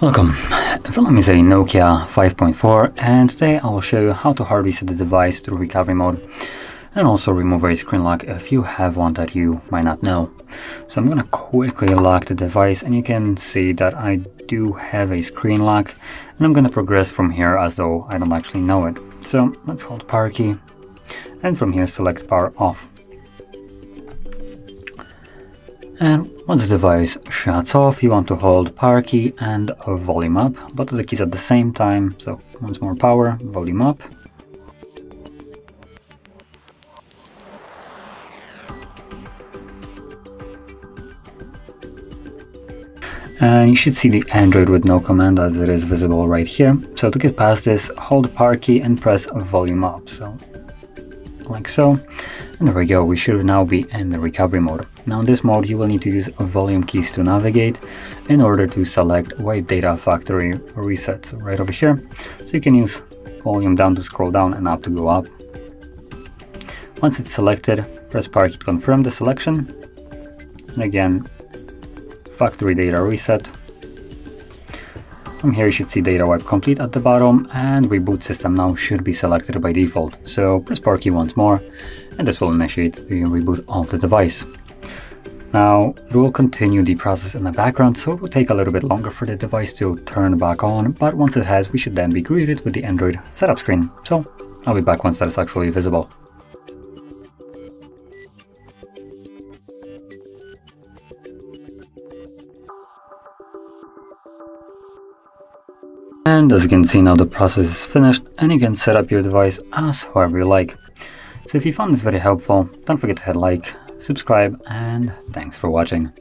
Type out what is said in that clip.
Welcome, the name is a Nokia 5.4 and today I will show you how to hard reset the device through recovery mode and also remove a screen lock if you have one that you might not know. So I'm gonna quickly lock the device and you can see that I do have a screen lock and I'm gonna progress from here as though I don't actually know it. So let's hold power key and from here select power off. And once the device shuts off, you want to hold power key and volume up, both of the keys at the same time. So once more power, volume up. And you should see the Android with no command as it is visible right here. So to get past this, hold power key and press volume up. So like so. And there we go, we should now be in the recovery mode. Now in this mode you will need to use volume keys to navigate in order to select Wipe Data Factory Reset, so right over here. So you can use volume down to scroll down and up to go up. Once it's selected, press power key to confirm the selection. And again, Factory Data Reset. From here you should see Data Wipe Complete at the bottom, and Reboot System Now should be selected by default. So press power key once more, and this will initiate the reboot of the device. Now it will continue the process in the background, so it will take a little bit longer for the device to turn back on, but once it has, we should then be greeted with the Android setup screen. So I'll be back once that is actually visible. And as you can see now, the process is finished and you can set up your device as however you like. So if you found this very helpful, don't forget to hit like, subscribe, and thanks for watching.